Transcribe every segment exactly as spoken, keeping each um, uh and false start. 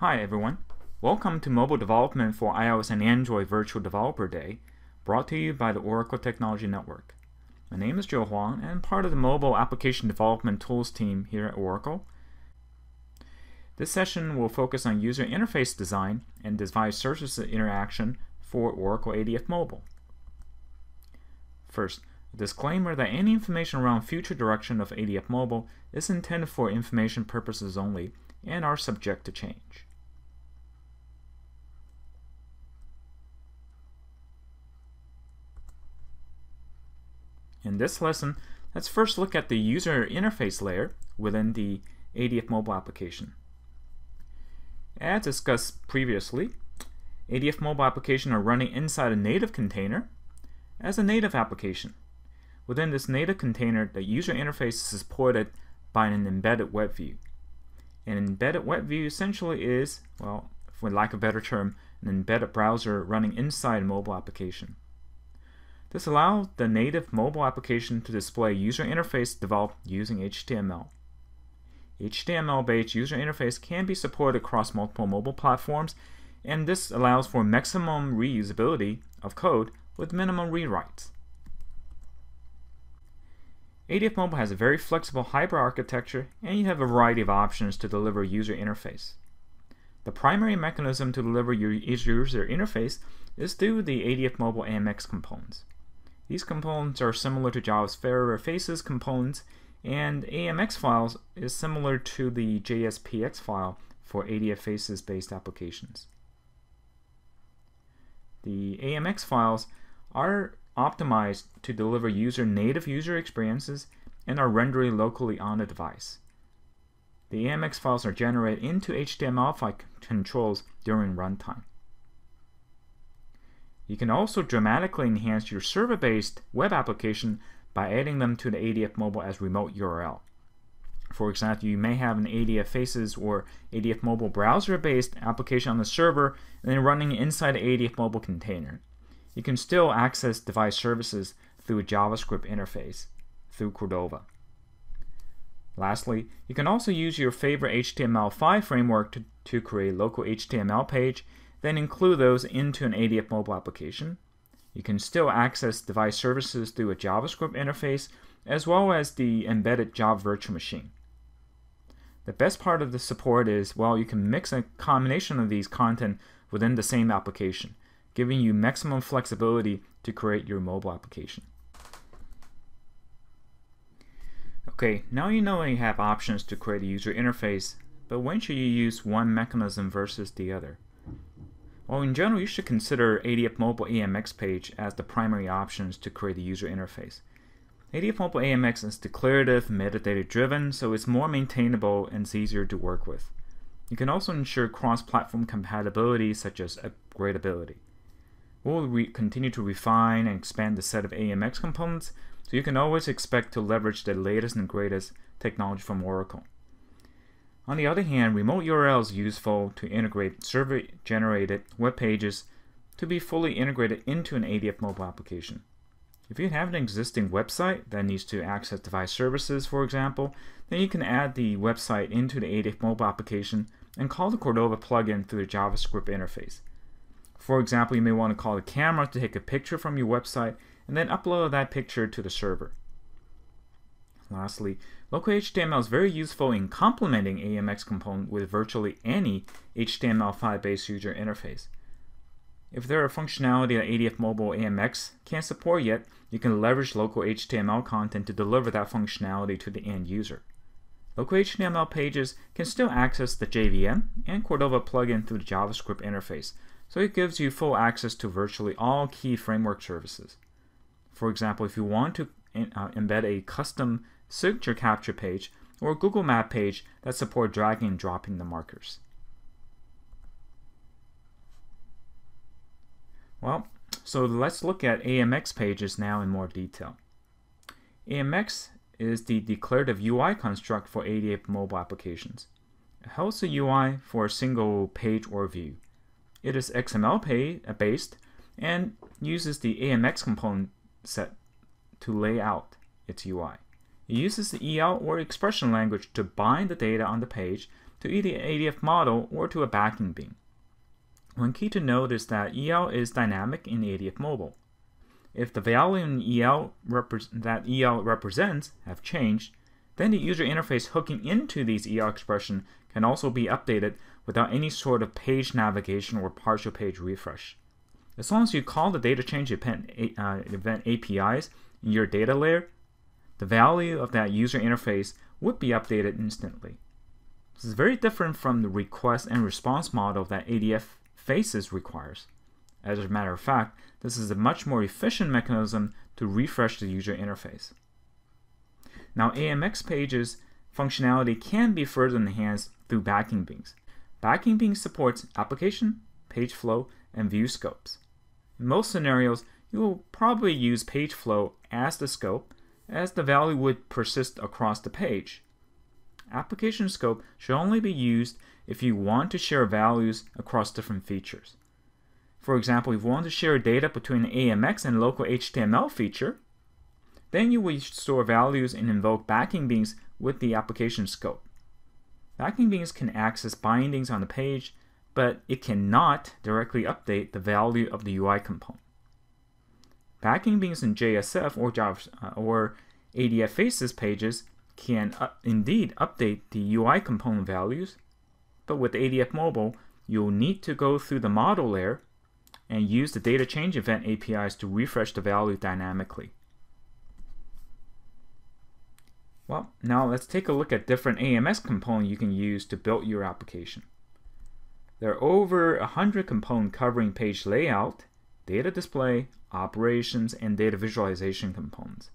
Hi everyone, welcome to Mobile Development for iOS and Android Virtual Developer Day, brought to you by the Oracle Technology Network. My name is Joe Huang and I'm part of the Mobile Application Development Tools team here at Oracle. This session will focus on user interface design and device service interaction for Oracle A D F Mobile. First, a disclaimer that any information around future direction of A D F Mobile is intended for information purposes only and are subject to change. In this lesson, let's first look at the user interface layer within the A D F Mobile application. As discussed previously, A D F Mobile application are running inside a native container as a native application. Within this native container, the user interface is supported by an embedded web view. An embedded web view essentially is, well, for lack of a better term, an embedded browser running inside a mobile application. This allows the native mobile application to display user interface developed using H T M L. H T M L-based user interface can be supported across multiple mobile platforms, and this allows for maximum reusability of code with minimum rewrites. A D F Mobile has a very flexible hybrid architecture, and you have a variety of options to deliver user interface. The primary mechanism to deliver your user interface is through the A D F Mobile A M X components. These components are similar to JavaServer Faces components, and A M X files is similar to the J S P X file for A D F Faces based applications. The A M X files are optimized to deliver user native user experiences and are rendered locally on the device. The A M X files are generated into H T M L five controls during runtime. You can also dramatically enhance your server-based web application by adding them to the A D F Mobile as remote U R L. For example, you may have an A D F Faces or A D F Mobile browser-based application on the server and then running inside the A D F Mobile container. You can still access device services through a JavaScript interface, through Cordova. Lastly, you can also use your favorite H T M L five framework to, to create a local H T M L page, then include those into an A D F Mobile application. You can still access device services through a JavaScript interface, as well as the embedded Java Virtual Machine. The best part of the support is, well, you can mix a combination of these content within the same application, giving you maximum flexibility to create your mobile application. Okay, now you know you have options to create a user interface, but when should you use one mechanism versus the other? Well, in general, you should consider A D F Mobile A M X page as the primary options to create a user interface. A D F Mobile A M X is declarative, metadata driven, so it's more maintainable and it's easier to work with. You can also ensure cross-platform compatibility such as upgradability. We'll re continue to refine and expand the set of A M X components, so you can always expect to leverage the latest and greatest technology from Oracle. On the other hand, remote U R L is useful to integrate server-generated web pages to be fully integrated into an A D F Mobile application. If you have an existing website that needs to access device services, for example, then you can add the website into the A D F Mobile application and call the Cordova plugin through the JavaScript interface. For example, you may want to call the camera to take a picture from your website and then upload that picture to the server. Lastly, local H T M L is very useful in complementing A M X component with virtually any H T M L five based user interface. If there are functionality that A D F Mobile A M X can't support yet, you can leverage local H T M L content to deliver that functionality to the end user. Local H T M L pages can still access the J V M and Cordova plugin through the JavaScript interface, so it gives you full access to virtually all key framework services. For example, if you want to uh, embed a custom signature capture page or a Google Map page that support dragging and dropping the markers. Well, so let's look at A M X pages now in more detail. A M X is the declarative U I construct for A D F Mobile applications. It hosts a U I for a single page or view. It is X M L based and uses the A M X component set to lay out its U I. It uses the E L or expression language to bind the data on the page to either an A D F model or to a backing bean. One key to note is that E L is dynamic in A D F Mobile. If the value in E L that E L represents have changed, then the user interface hooking into these E L expressions can also be updated without any sort of page navigation or partial page refresh. As long as you call the data change event, uh, event A P Is in your data layer, the value of that user interface would be updated instantly. This is very different from the request and response model that A D F Faces requires. As a matter of fact, this is a much more efficient mechanism to refresh the user interface. Now, A M X pages functionality can be further enhanced through backing beans. Backing beans supports application, page flow, and view scopes. In most scenarios, you will probably use page flow as the scope, as the value would persist across the page. Application scope should only be used if you want to share values across different features. For example, if you want to share data between an A M X and local H T M L feature, then you will store values and invoke backing beans with the application scope. Backing beans can access bindings on the page, but it cannot directly update the value of the U I component. Backing beans in J S F or, Java, uh, or A D F Faces pages can uh, indeed update the U I component values, but with A D F Mobile, you'll need to go through the model layer and use the data change event A P Is to refresh the value dynamically. Well, now let's take a look at different A M S components you can use to build your application. There are over one hundred components covering page layout, data display, operations, and data visualization components.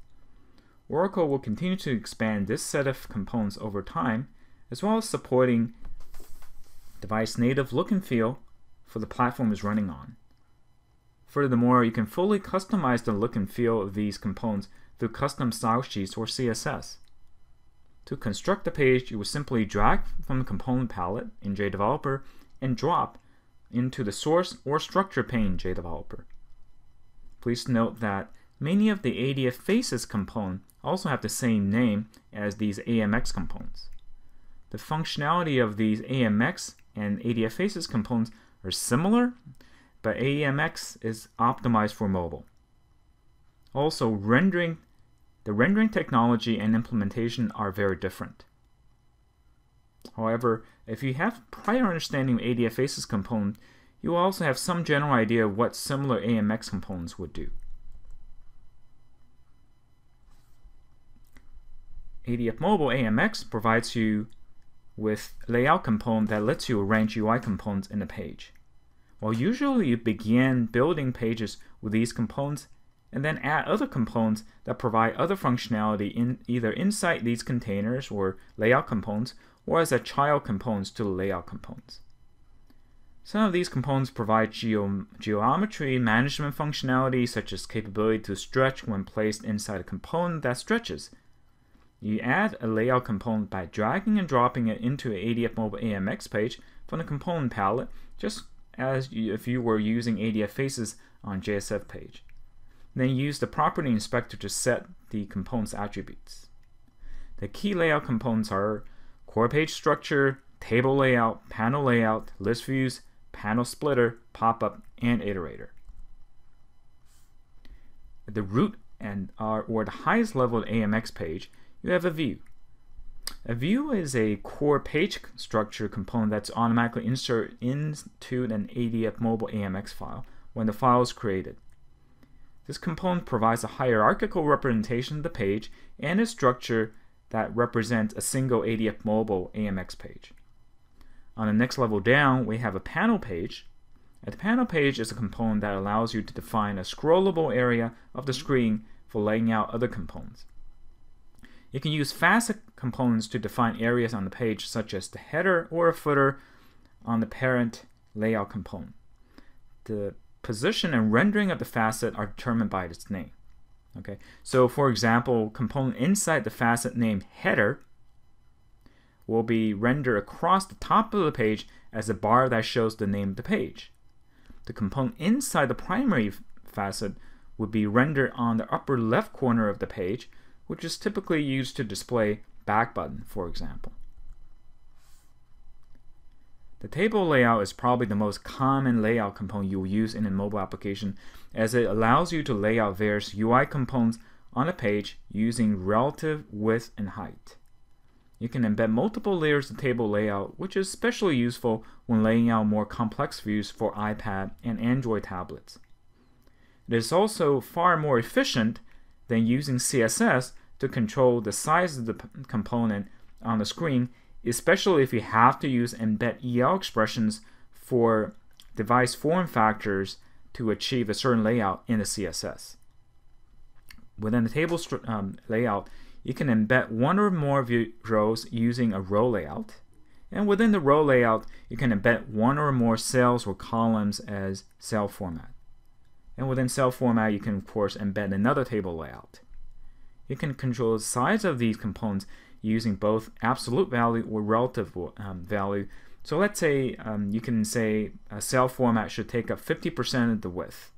Oracle will continue to expand this set of components over time, as well as supporting device native look and feel for the platform it's running on. Furthermore, you can fully customize the look and feel of these components through custom style sheets or C S S. To construct the page, you will simply drag from the component palette in JDeveloper and drop into the source or structure pane in JDeveloper. Please note that many of the A D F Faces components also have the same name as these A M X components. The functionality of these A M X and A D F Faces components are similar, but A M X is optimized for mobile. Also, rendering The rendering technology and implementation are very different. However, if you have prior understanding of A D F Faces component, you will also have some general idea of what similar A M X components would do. A D F Mobile A M X provides you with layout component that lets you arrange U I components in a page. While usually you begin building pages with these components, and then add other components that provide other functionality in either inside these containers or layout components, or as a child components to the layout components. Some of these components provide geo geometry management functionality, such as capability to stretch when placed inside a component that stretches. You add a layout component by dragging and dropping it into an A D F Mobile A M X page from the component palette, just as you, if you were using A D F Faces on J S F page. Then use the property inspector to set the component's attributes. The key layout components are core page structure, table layout, panel layout, list views, panel splitter, pop-up, and iterator. At the root and or, or the highest level of A M X page, you have a view. A view is a core page structure component that's automatically inserted into an A D F Mobile A M X file when the file is created. This component provides a hierarchical representation of the page and a structure that represents a single A D F Mobile A M X page. On the next level down, we have a panel page. The panel page is a component that allows you to define a scrollable area of the screen for laying out other components. You can use facet components to define areas on the page, such as the header or a footer on the parent layout component. The position and rendering of the facet are determined by its name. Okay, so for example, component inside the facet named header will be rendered across the top of the page as a bar that shows the name of the page. The component inside the primary facet would be rendered on the upper left corner of the page, which is typically used to display back button, for example. The table layout is probably the most common layout component you will use in a mobile application, as it allows you to lay out various U I components on a page using relative width and height. You can embed multiple layers of table layout, which is especially useful when laying out more complex views for iPad and Android tablets. It is also far more efficient than using C S S to control the size of the component on the screen, especially if you have to use embed E L expressions for device form factors to achieve a certain layout in the C S S. Within the table um, layout, you can embed one or more view rows using a row layout. And within the row layout, you can embed one or more cells or columns as cell format. And within cell format, you can of course embed another table layout. You can control the size of these components using both absolute value or relative um, value. So let's say um, you can say a cell format should take up fifty percent of the width.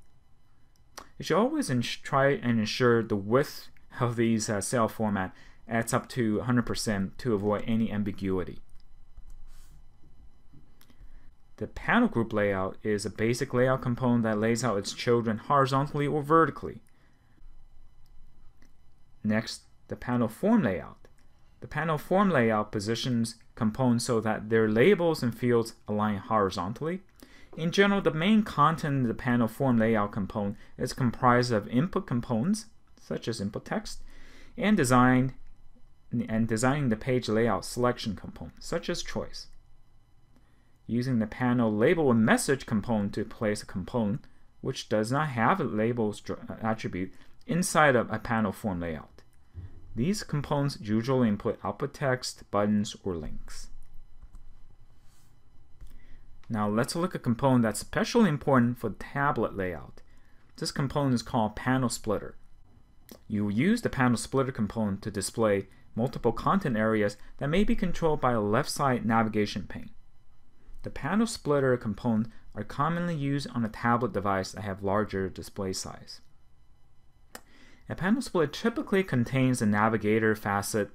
You should always try and ensure the width of these uh, cell format adds up to one hundred percent to avoid any ambiguity. The panel group layout is a basic layout component that lays out its children horizontally or vertically. Next, the panel form layout. The panel form layout positions components so that their labels and fields align horizontally. In general, the main content of the panel form layout component is comprised of input components, such as input text, and design and designing the page layout selection component, such as choice. Using the panel label and message component to place a component which does not have a label attribute inside of a panel form layout. These components usually input output text, buttons, or links. Now let's look at a component that's especially important for the tablet layout. This component is called Panel Splitter. You will use the Panel Splitter component to display multiple content areas that may be controlled by a left side navigation pane. The Panel Splitter components are commonly used on a tablet device that have larger display size. A panel split typically contains a navigator facet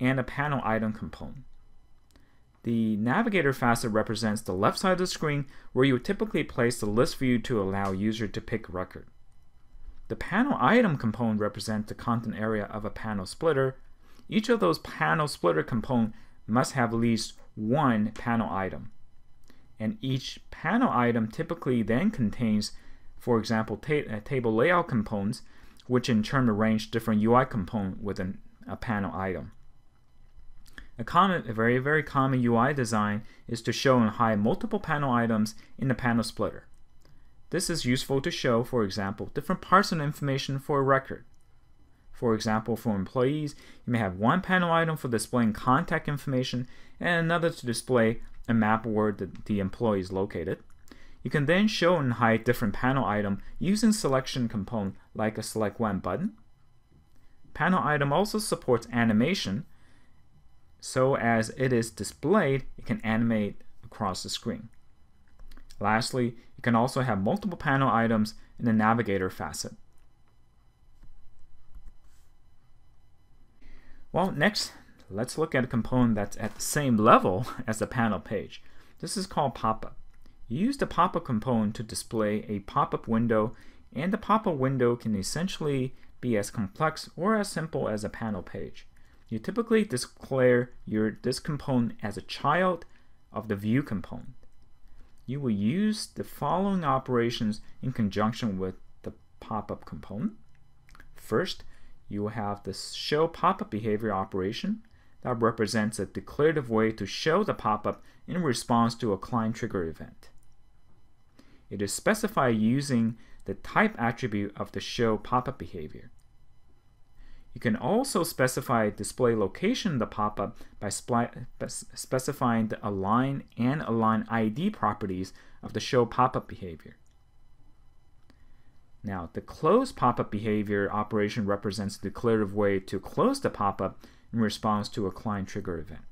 and a panel item component. The navigator facet represents the left side of the screen where you would typically place the list view to allow user to pick record. The panel item component represents the content area of a panel splitter. Each of those panel splitter components must have at least one panel item. And each panel item typically then contains, for example, ta- uh, table layout components, which in turn arrange different U I components within a panel item. A common, a very, very common U I design is to show and hide multiple panel items in the panel splitter. This is useful to show, for example, different parts of information for a record. For example, for employees, you may have one panel item for displaying contact information and another to display a map where the, the employee is located. You can then show and hide different panel items using selection component like a select one button. Panel item also supports animation, so as it is displayed, it can animate across the screen. Lastly, you can also have multiple panel items in the navigator facet. Well, next, let's look at a component that's at the same level as the panel page. This is called pop-up. Use the pop-up component to display a pop-up window, and the pop-up window can essentially be as complex or as simple as a panel page. You typically declare your this component as a child of the view component. You will use the following operations in conjunction with the pop-up component. First, you will have the show pop-up behavior operation that represents a declarative way to show the pop-up in response to a client trigger event. It is specified using the type attribute of the show pop-up behavior. You can also specify display location of the pop-up by specifying the align and align I D properties of the show pop-up behavior. Now, the close pop-up behavior operation represents the declarative way to close the pop-up in response to a client trigger event.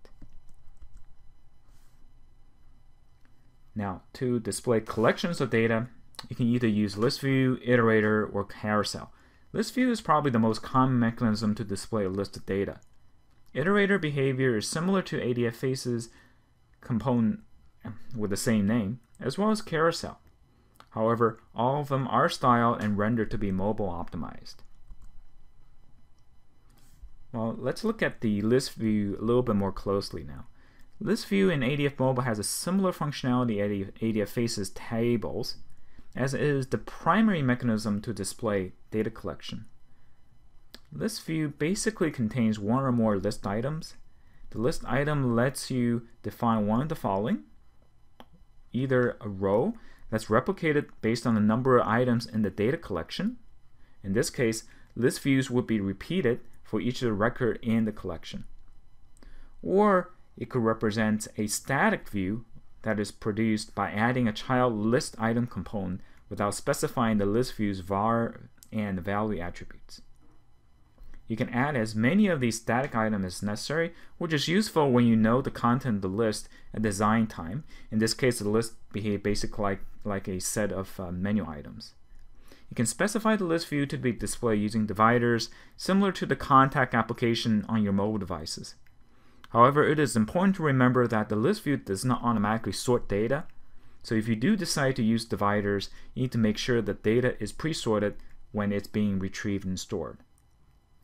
Now, to display collections of data, you can either use list view, iterator, or carousel. List view is probably the most common mechanism to display a list of data. Iterator behavior is similar to A D F Faces component with the same name, as well as carousel. However, all of them are styled and rendered to be mobile optimized. Well, let's look at the list view a little bit more closely now. List view in A D F Mobile has a similar functionality as A D F Faces tables, as it is the primary mechanism to display data collection. List view basically contains one or more list items. The list item lets you define one of the following: either a row that's replicated based on the number of items in the data collection. In this case, list views would be repeated for each of the record in the collection. Or it could represent a static view that is produced by adding a child list item component without specifying the list view's var and value attributes. You can add as many of these static items as necessary, which is useful when you know the content of the list at design time. In this case, the list behaves basically like, like a set of uh, menu items. You can specify the list view to be displayed using dividers, similar to the contact application on your mobile devices. However, it is important to remember that the list view does not automatically sort data. So if you do decide to use dividers, you need to make sure that data is pre-sorted when it's being retrieved and stored.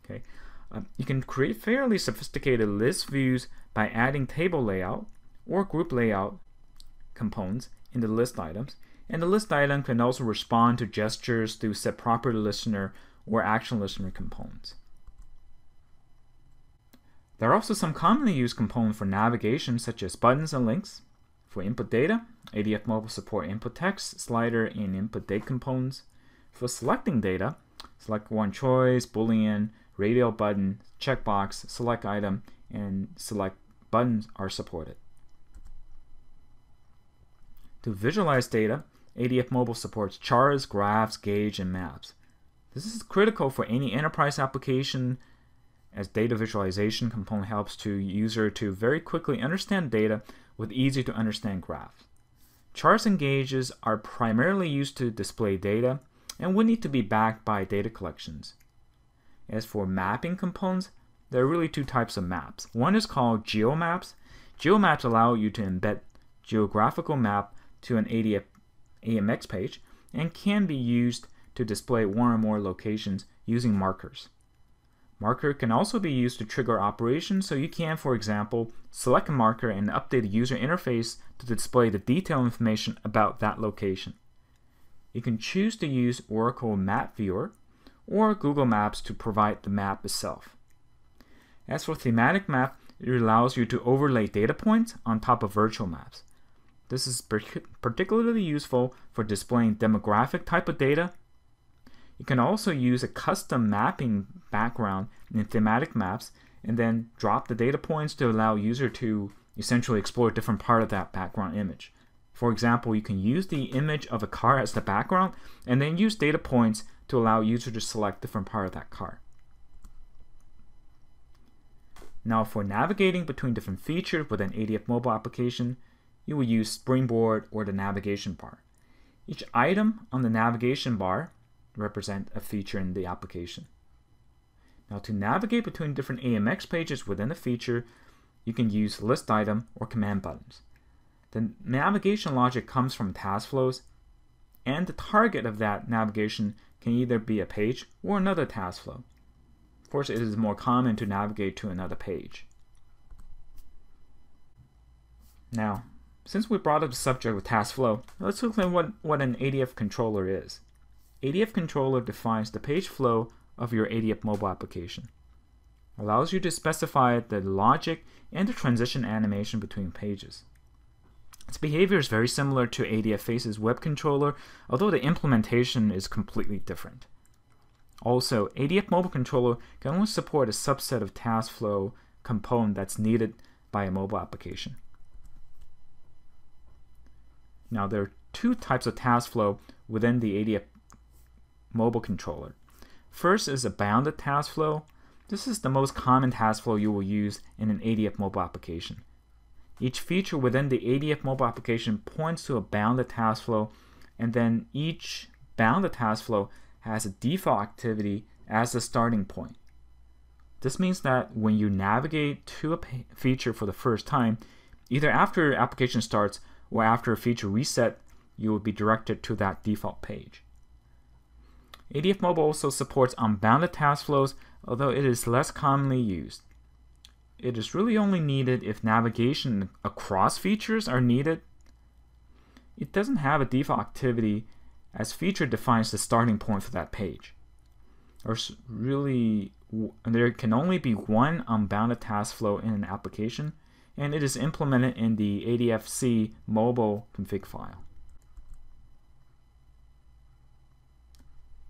Okay. Uh, you can create fairly sophisticated list views by adding table layout or group layout components in the list items, and the list item can also respond to gestures through set property listener or action listener components. There are also some commonly used components for navigation, such as buttons and links. For input data, A D F Mobile support input text, slider, and input date components. For selecting data, select one choice, boolean, radial button, checkbox, select item, and select buttons are supported. To visualize data, A D F Mobile supports charts, graphs, gauge, and maps. This is critical for any enterprise application, as data visualization component helps to user to very quickly understand data with easy to understand graphs. Charts and gauges are primarily used to display data and would need to be backed by data collections. As for mapping components, there are really two types of maps. One is called GeoMaps. GeoMaps allow you to embed geographical map to an A D F A M X page and can be used to display one or more locations using markers. Marker can also be used to trigger operations, so you can, for example, select a marker and update the user interface to display the detailed information about that location. You can choose to use Oracle Map Viewer or Google Maps to provide the map itself. As for thematic map, it allows you to overlay data points on top of virtual maps. This is particularly useful for displaying demographic type of data. You can also use a custom mapping background in thematic maps and then drop the data points to allow user to essentially explore a different part of that background image. For example, you can use the image of a car as the background and then use data points to allow user to select different part of that car. Now, for navigating between different features within A D F Mobile application, you will use Springboard or the navigation bar. Each item on the navigation bar represent a feature in the application. Now, to navigate between different A M X pages within a feature, you can use list item or command buttons. The navigation logic comes from task flows, and the target of that navigation can either be a page or another task flow. Of course, it is more common to navigate to another page. Now, since we brought up the subject of task flow, let's look at what, what an A D F controller is. A D F controller defines the page flow of your A D F mobile application. It allows you to specify the logic and the transition animation between pages. Its behavior is very similar to A D F Faces web controller, although the implementation is completely different. Also, A D F mobile controller can only support a subset of task flow component that's needed by a mobile application. Now, there are two types of task flow within the A D F mobile controller. First is a bounded task flow. This is the most common task flow you will use in an A D F mobile application. Each feature within the A D F mobile application points to a bounded task flow, and then each bounded task flow has a default activity as a starting point. This means that when you navigate to a feature for the first time, either after application starts or after a feature reset, you will be directed to that default page. A D F Mobile also supports unbounded task flows, although it is less commonly used. It is really only needed if navigation across features are needed. It doesn't have a default activity, as feature defines the starting point for that page. There's really, there can only be one unbounded task flow in an application, and it is implemented in the A D F C mobile config file.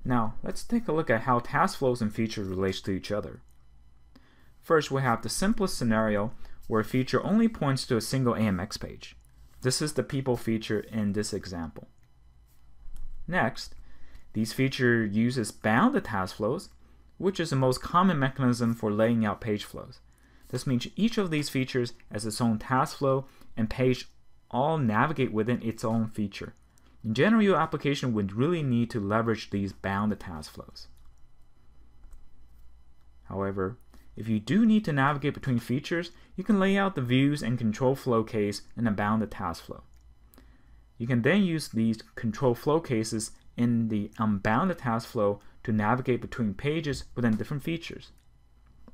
Now, let's take a look at how task flows and features relate to each other. First, we have the simplest scenario where a feature only points to a single A M X page. This is the people feature in this example. Next, these feature uses bounded task flows, which is the most common mechanism for laying out page flows. This means each of these features has its own task flow and page all navigate within its own feature. In general, your application would really need to leverage these bounded task flows. However, if you do need to navigate between features, you can lay out the views and control flow case in a bounded task flow. You can then use these control flow cases in the unbounded task flow to navigate between pages within different features.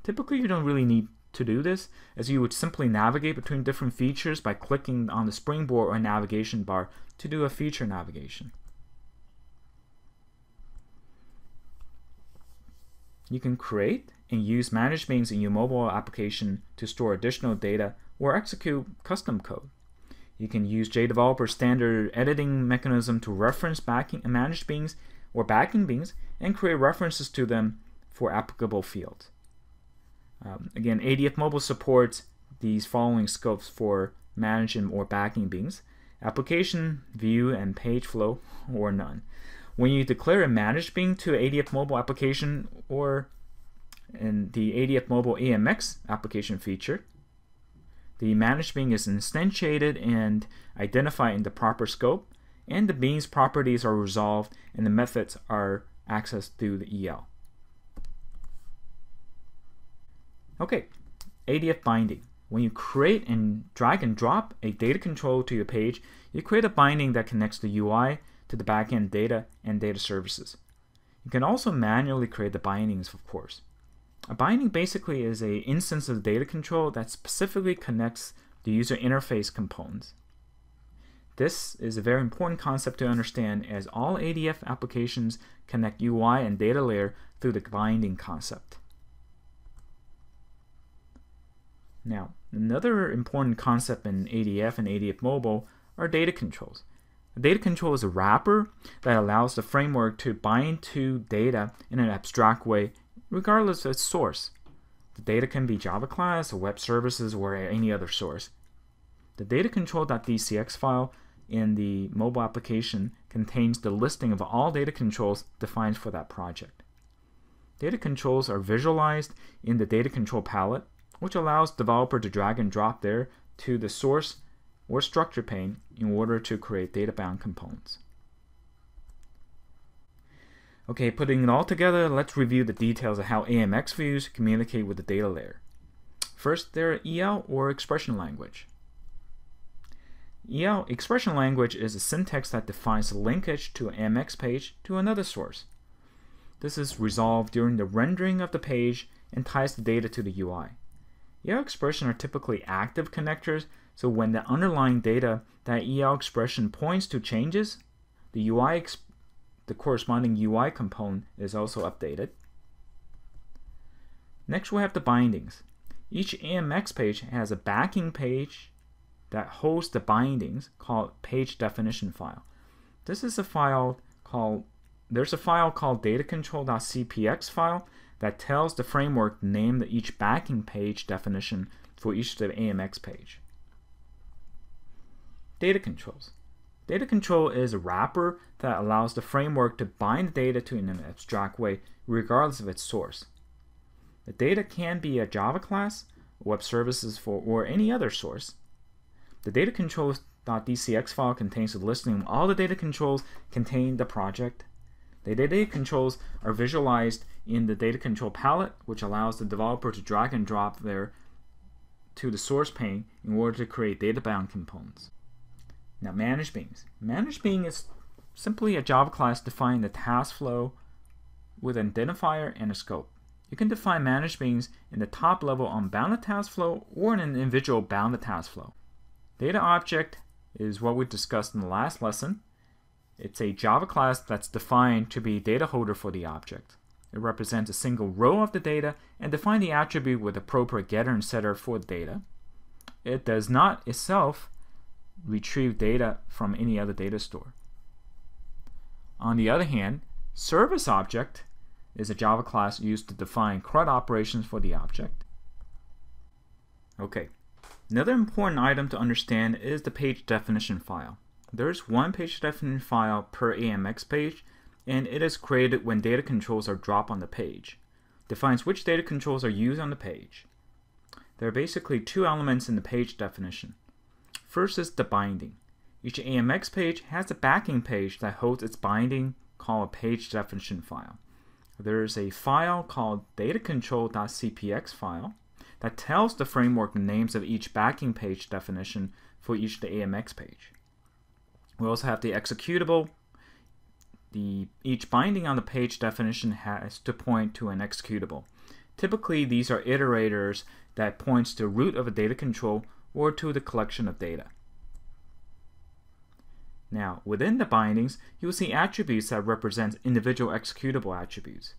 Typically, you don't really need to do this, as you would simply navigate between different features by clicking on the springboard or navigation bar to do a feature navigation. You can create and use managed beans in your mobile application to store additional data or execute custom code. You can use JDeveloper standard editing mechanism to reference backing and managed beans or backing beans and create references to them for applicable fields. Um, again, A D F Mobile supports these following scopes for managing or backing beans: application, view, and page flow, or none. When you declare a managed bean to an A D F Mobile application or in the A D F Mobile A M X application feature, the managed bean is instantiated and identified in the proper scope, and the bean's properties are resolved and the methods are accessed through the E L. Okay, A D F binding. When you create and drag and drop a data control to your page, you create a binding that connects the U I to the backend data and data services. You can also manually create the bindings, of course. A binding basically is an instance of the data control that specifically connects the user interface components. This is a very important concept to understand, as all A D F applications connect U I and data layer through the binding concept. Now, another important concept in A D F and A D F Mobile are data controls. A data control is a wrapper that allows the framework to bind to data in an abstract way, regardless of its source. The data can be Java class, or web services, or any other source. The data control.dcx file in the mobile application contains the listing of all data controls defined for that project. Data controls are visualized in the data control palette, which allows developer to drag and drop there to the source or structure pane in order to create data-bound components. Okay, putting it all together, let's review the details of how A M X views communicate with the data layer. First, there are E L or expression language. E L expression language is a syntax that defines the linkage to an A M X page to another source. This is resolved during the rendering of the page and ties the data to the U I. E L expression are typically active connectors, so when the underlying data that E L expression points to changes, the U I, the corresponding U I component is also updated. Next, we have the bindings. Each A M X page has a backing page that holds the bindings called page definition file. This is a file called, there's a file called datacontrol.cpx file that tells the framework to name each backing page definition for each of the A M X page. Data controls. Data control is a wrapper that allows the framework to bind data to in an abstract way, regardless of its source. The data can be a Java class, web services, for, or any other source. The data controls.dcx file contains the listing of all the data controls contained in the project. The data controls are visualized in the data control palette, which allows the developer to drag and drop there to the source pane in order to create data-bound components. Now, manage beans. Manage bean is simply a Java class defining the task flow with an identifier and a scope. You can define manage beans in the top level on bounded task flow or in an individual bounded task flow. Data object is what we discussed in the last lesson. It's a Java class that's defined to be data holder for the object. It represents a single row of the data and defines the attribute with appropriate getter and setter for the data. It does not itself retrieve data from any other data store. On the other hand, service object is a Java class used to define CRUD operations for the object. Okay, another important item to understand is the page definition file. There's one page definition file per A M X page, and it is created when data controls are dropped on the page. Defines which data controls are used on the page. There are basically two elements in the page definition. First is the binding. Each A M X page has a backing page that holds its binding called page definition file. There is a file called datacontrol.cpx file that tells the framework the names of each backing page definition for each of the A M X page. We also have the executable. The, each binding on the page definition has to point to an executable. Typically, these are iterators that points to root of a data control or to the collection of data. Now, within the bindings, you will see attributes that represent individual executable attributes.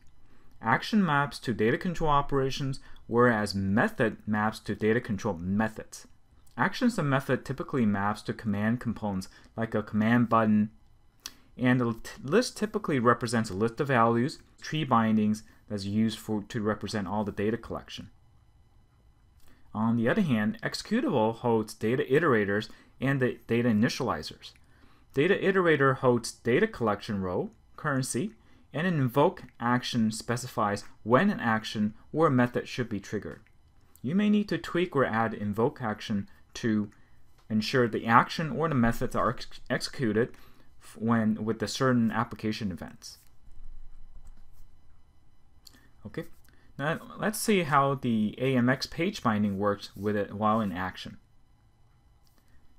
Action maps to data control operations, whereas method maps to data control methods. Actions and method typically maps to command components like a command button, and the list typically represents a list of values, tree bindings that's used for, to represent all the data collection. On the other hand, executable holds data iterators and the data initializers. Data iterator holds data collection role, currency, and an invoke action specifies when an action or a method should be triggered. You may need to tweak or add invoke action to ensure the action or the methods are ex executed when with the certain application events. Okay, now let's see how the A M X page binding works with it while in action.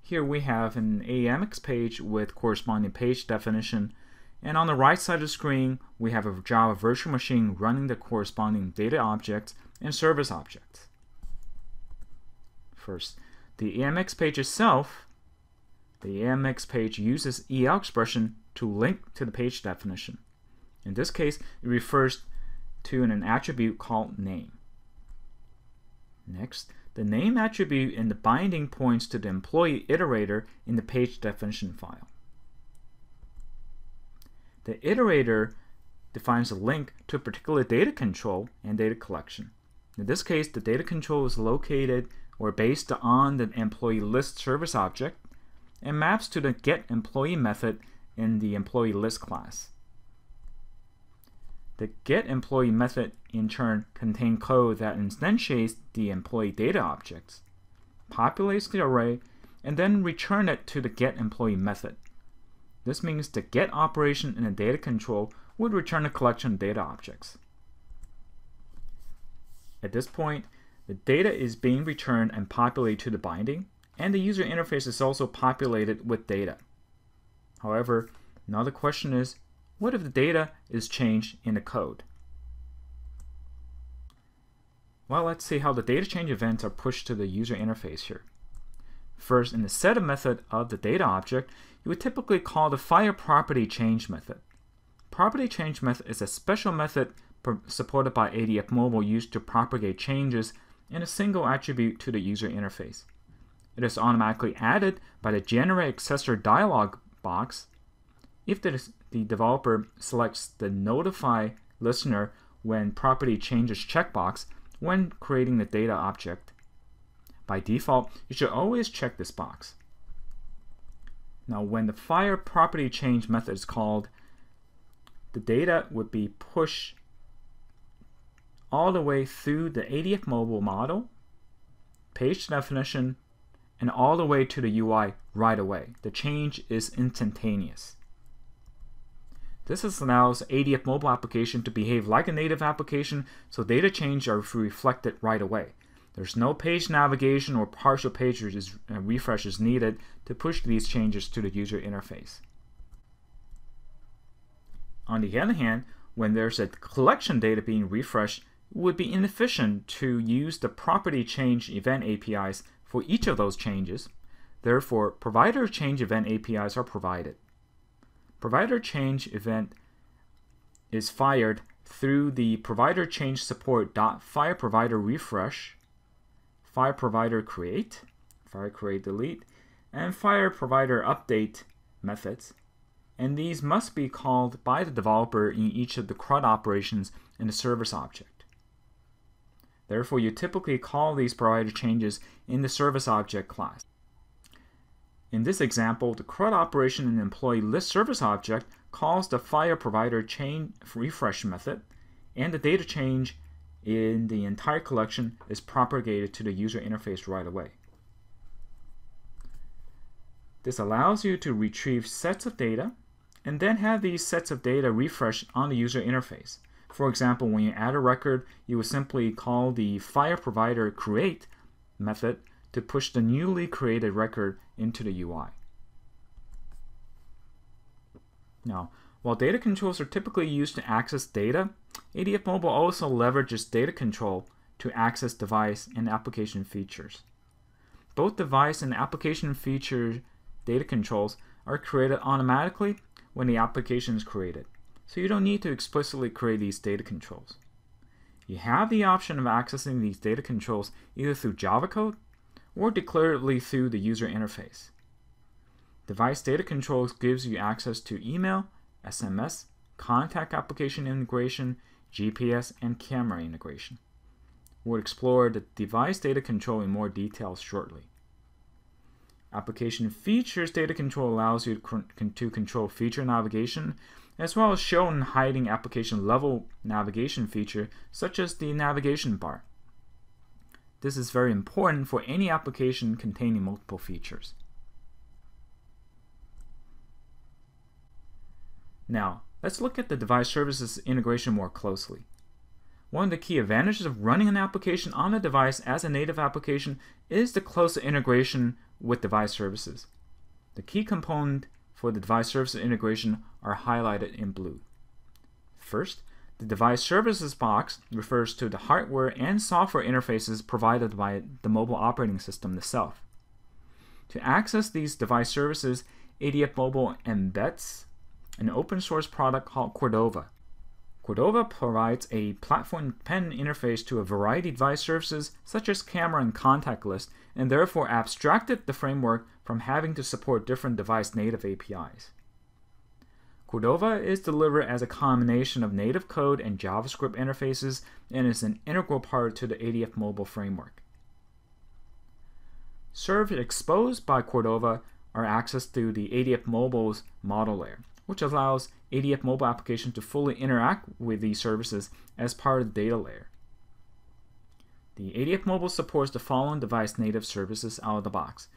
Here we have an A M X page with corresponding page definition, and on the right side of the screen we have a Java virtual machine running the corresponding data objects and service objects. First, the A M X page itself. The A M X page uses E L expression to link to the page definition. In this case, it refers to an attribute called name. Next, the name attribute in the binding points to the employee iterator in the page definition file. The iterator defines a link to a particular data control and data collection. In this case, the data control is located or based on the employee list service object, and maps to the getEmployee method in the EmployeeList class. The getEmployee method in turn contains code that instantiates the employee data objects, populates the array, and then returns it to the getEmployee method. This means the get operation in the data control would return a collection of data objects. At this point, the data is being returned and populated to the binding, and the user interface is also populated with data. However, now the question is, what if the data is changed in the code? Well, let's see how the data change events are pushed to the user interface here. First, in the setup method of the data object, you would typically call the fire property change method. Property change method is a special method supported by A D F Mobile used to propagate changes in a single attribute to the user interface. It is automatically added by the Generate Accessor dialog box if the, the developer selects the Notify Listener when Property Changes checkbox when creating the data object. By default, you should always check this box. Now, when the Fire Property Change method is called, the data would be pushed all the way through the A D F Mobile model, page definition, and all the way to the U I right away. The change is instantaneous. This allows A D F mobile application to behave like a native application, so data changes are reflected right away. There's no page navigation or partial page refreshes needed to push these changes to the user interface. On the other hand, when there's a collection data being refreshed, it would be inefficient to use the property change event A P Is for each of those changes. Therefore, provider change event A P Is are provided. Provider change event is fired through the provider change support dot fire provider refresh, fire provider create, fire create delete, and fire provider update methods, and these must be called by the developer in each of the CRUD operations in the service object. Therefore, you typically call these provider changes in the service object class. In this example, the CRUD operation in employee list service object calls the fire provider change refresh method, and the data change in the entire collection is propagated to the user interface right away. This allows you to retrieve sets of data and then have these sets of data refreshed on the user interface. For example, when you add a record, you would simply call the fire provider create method to push the newly created record into the U I. Now, while data controls are typically used to access data, A D F Mobile also leverages data control to access device and application features. Both device and application feature data controls are created automatically when the application is created, so you don't need to explicitly create these data controls. You have the option of accessing these data controls either through Java code or declaratively through the user interface. Device data controls gives you access to email, S M S, contact application integration, G P S, and camera integration. We'll explore the device data control in more detail shortly. Application features data control allows you to control feature navigation, as well as show and hiding application level navigation feature, such as the navigation bar. This is very important for any application containing multiple features. Now, let's look at the device services integration more closely. One of the key advantages of running an application on a device as a native application is the close integration with device services. The key component for the device services integration are highlighted in blue. First, the device services box refers to the hardware and software interfaces provided by the mobile operating system itself. To access these device services, A D F Mobile embeds an open source product called Cordova. Cordova provides a platform-dependent interface to a variety of device services such as camera and contact list, and therefore abstracted the framework from having to support different device native A P Is. Cordova is delivered as a combination of native code and JavaScript interfaces and is an integral part to the A D F Mobile framework. Services exposed by Cordova are accessed through the A D F Mobile's model layer, which allows A D F Mobile application to fully interact with these services as part of the data layer. The A D F Mobile supports the following device native services out of the box: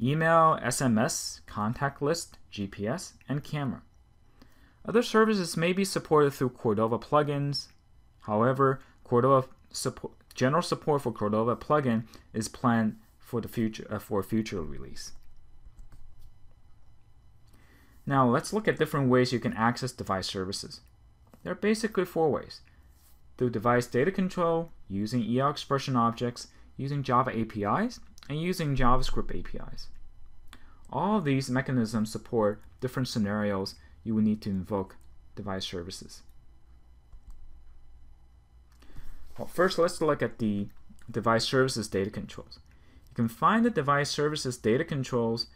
email, S M S, contact list, G P S, and camera. Other services may be supported through Cordova plugins. However, Cordova support, general support for Cordova plugin is planned for the future uh, for future release. Now let's look at different ways you can access device services. There are basically four ways: through device data control, using E L expression objects, using Java A P Is, and using JavaScript A P Is. All of these mechanisms support different scenarios you will need to invoke device services. Well, first, let's look at the device services data controls. You can find the device services data controls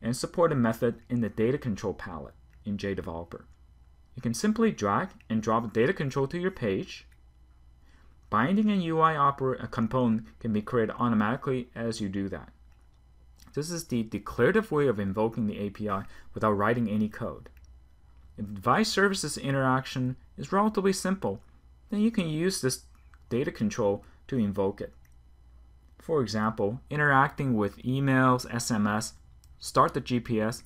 and support a method in the data control palette in JDeveloper. You can simply drag and drop a data control to your page. Binding and U I a component can be created automatically as you do that. This is the declarative way of invoking the A P I without writing any code. If device services interaction is relatively simple, then you can use this data control to invoke it. For example, interacting with emails, S M S, start the G P S,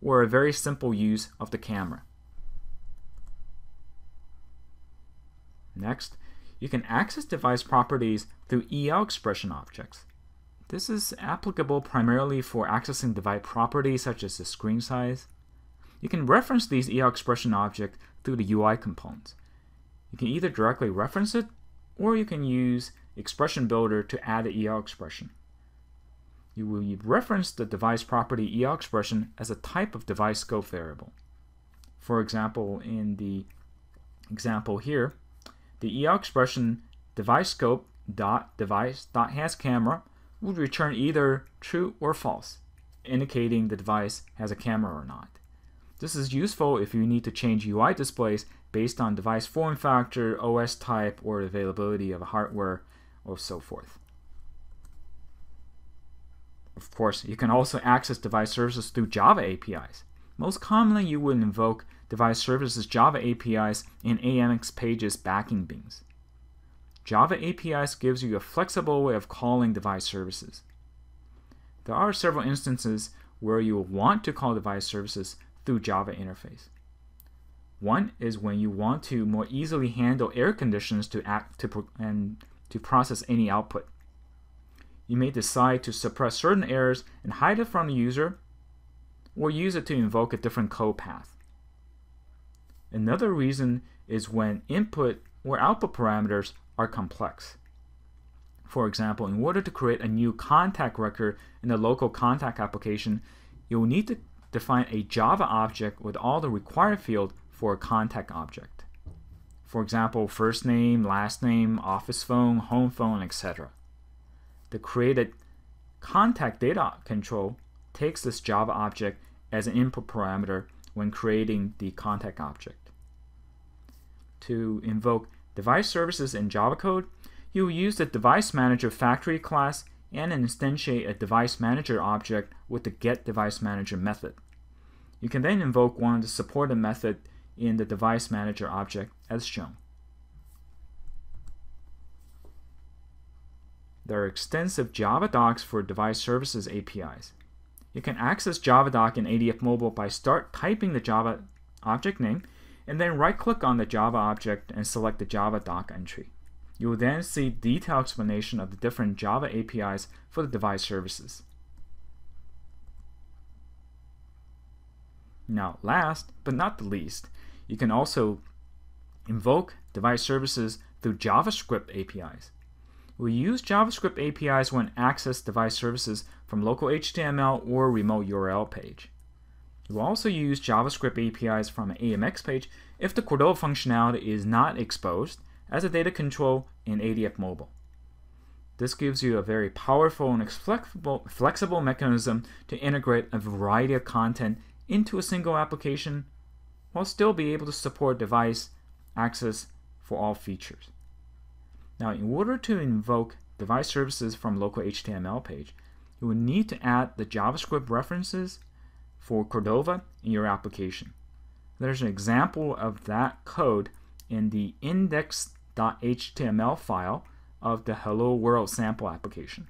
or a very simple use of the camera. Next, you can access device properties through E L expression objects. This is applicable primarily for accessing device properties such as the screen size. You can reference these E L expression objects through the U I components. You can either directly reference it, or you can use Expression Builder to add an E L expression. You will reference the device property E L expression as a type of device scope variable. For example, in the example here, the E L expression device scope dot device dot has camera would return either true or false, indicating the device has a camera or not. This is useful if you need to change U I displays based on device form factor, O S type, or availability of hardware, or so forth. Of course, you can also access device services through Java A P Is. Most commonly, you would invoke device services Java A P Is in A M X pages backing beans. Java A P Is gives you a flexible way of calling device services. There are several instances where you will want to call device services through Java interface. One is when you want to more easily handle error conditions to act to pro and to process any output. You may decide to suppress certain errors and hide it from the user, or use it to invoke a different code path. Another reason is when input or output parameters are complex. For example, in order to create a new contact record in the local contact application, you will need to define a Java object with all the required fields for a contact object. For example, first name, last name, office phone, home phone, et cetera. The created contact data control takes this Java object as an input parameter when creating the contact object. To invoke device services in Java code, you will use the DeviceManagerFactory class and instantiate a device manager object with the getDeviceManager method. You can then invoke one of the supported methods in the device manager object as shown. There are extensive Java docs for device services A P Is. You can access JavaDoc in A D F Mobile by start typing the Java object name and then right-click on the Java object and select the JavaDoc entry. You will then see detailed explanation of the different Java A P Is for the device services. Now last, but not the least, you can also invoke device services through JavaScript A P Is. We use JavaScript A P Is when access device services from local H T M L or remote U R L page. You will also use JavaScript A P Is from an A M X page if the Cordova functionality is not exposed as a data control in A D F Mobile. This gives you a very powerful and flexible, flexible mechanism to integrate a variety of content into a single application while still be able to support device access for all features. Now, in order to invoke device services from local H T M L page, you will need to add the JavaScript references for Cordova in your application. There's an example of that code in the index dot H T M L file of the Hello World sample application.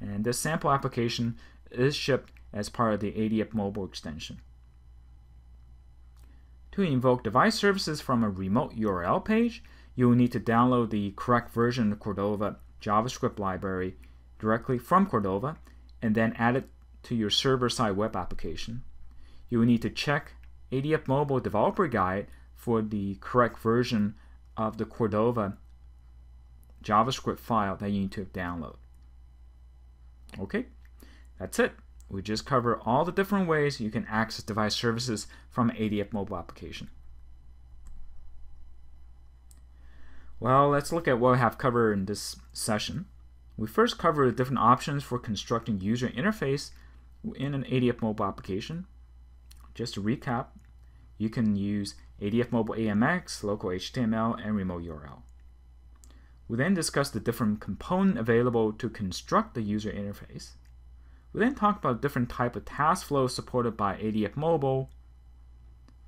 And this sample application is shipped as part of the A D F Mobile extension. To invoke device services from a remote U R L page, you will need to download the correct version of the Cordova JavaScript library directly from Cordova and then add it to your server-side web application. You will need to check A D F Mobile Developer Guide for the correct version of the Cordova JavaScript file that you need to download. Okay, that's it. We just covered all the different ways you can access device services from an A D F Mobile application. Well, let's look at what we have covered in this session. We first covered the different options for constructing user interface in an A D F Mobile application. Just to recap, you can use A D F Mobile A M X, local H T M L, and remote U R L. We then discussed the different components available to construct the user interface. We then talked about different type of task flows supported by A D F Mobile.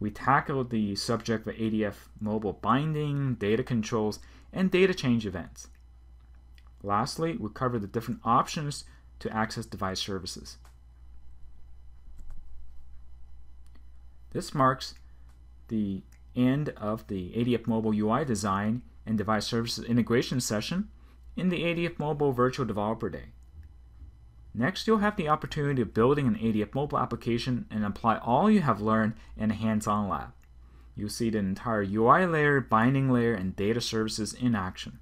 We tackled the subject of A D F Mobile binding, data controls, and data change events. Lastly, we covered the different options to access device services. This marks the end of the A D F Mobile U I design and device services integration session in the A D F Mobile Virtual Developer Day. Next, you'll have the opportunity of building an A D F Mobile application and apply all you have learned in a hands-on lab. You'll see the entire U I layer, binding layer, and data services in action.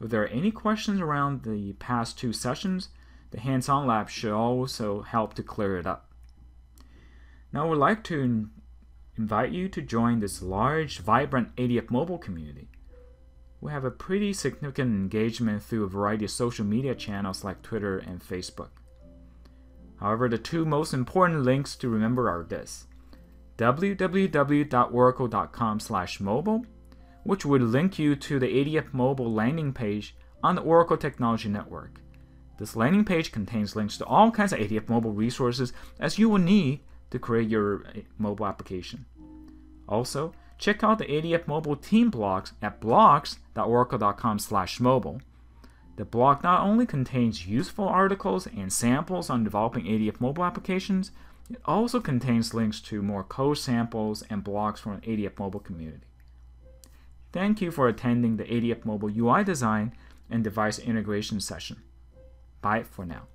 If there are any questions around the past two sessions, the hands-on lab should also help to clear it up. Now, I would like to invite you to join this large, vibrant A D F Mobile community. We have a pretty significant engagement through a variety of social media channels like Twitter and Facebook. However, the two most important links to remember are this: w w w dot oracle dot com slash mobile, which would link you to the A D F Mobile landing page on the Oracle Technology Network. This landing page contains links to all kinds of A D F Mobile resources as you will need to create your mobile application. Also, check out the A D F Mobile team blogs at blogs dot oracle dot com slash mobile. The blog not only contains useful articles and samples on developing A D F Mobile applications, it also contains links to more code samples and blogs from the A D F Mobile community. Thank you for attending the A D F Mobile U I design and device integration session. Bye for now.